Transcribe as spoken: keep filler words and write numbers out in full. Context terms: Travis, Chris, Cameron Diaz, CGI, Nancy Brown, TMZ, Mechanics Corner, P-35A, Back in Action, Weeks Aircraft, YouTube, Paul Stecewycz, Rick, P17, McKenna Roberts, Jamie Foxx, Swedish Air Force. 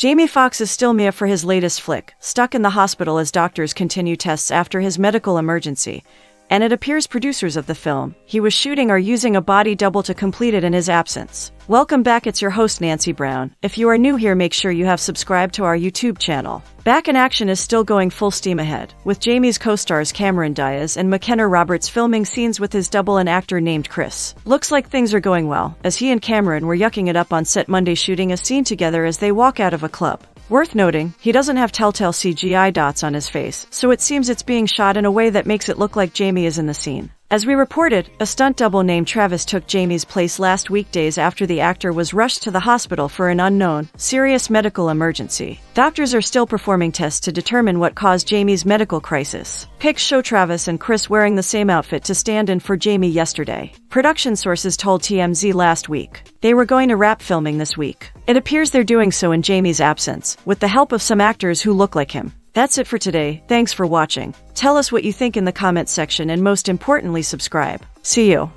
Jamie Foxx is still mia for his latest flick, stuck in the hospital as doctors continue tests after his medical emergency, and it appears producers of the film he was shooting are using a body double to complete it in his absence. Welcome back, it's your host Nancy Brown. If you are new here, make sure you have subscribed to our YouTube channel. Back in Action is still going full steam ahead, with Jamie's co-stars Cameron Diaz and McKenna Roberts filming scenes with his double, an actor named Chris. Looks like things are going well, as he and Cameron were yucking it up on set Monday shooting a scene together as they walk out of a club. Worth noting, he doesn't have telltale C G I dots on his face, so it seems it's being shot in a way that makes it look like Jamie is in the scene. As we reported, a stunt double named Travis took Jamie's place last weekdays after the actor was rushed to the hospital for an unknown, serious medical emergency. Doctors are still performing tests to determine what caused Jamie's medical crisis. Pics show Travis and Chris wearing the same outfit to stand in for Jamie yesterday. Production sources told T M Z last week they were going to wrap filming this week. It appears they're doing so in Jamie's absence, with the help of some actors who look like him. That's it for today. Thanks for watching. Tell us what you think in the comments section, and most importantly, subscribe. See you.